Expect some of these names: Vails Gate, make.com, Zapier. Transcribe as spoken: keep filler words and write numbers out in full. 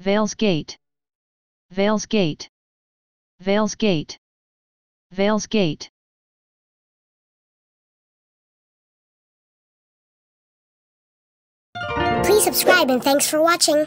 Vails Gate, Vails Gate, Vails Gate, Vails Gate. Please subscribe and thanks for watching.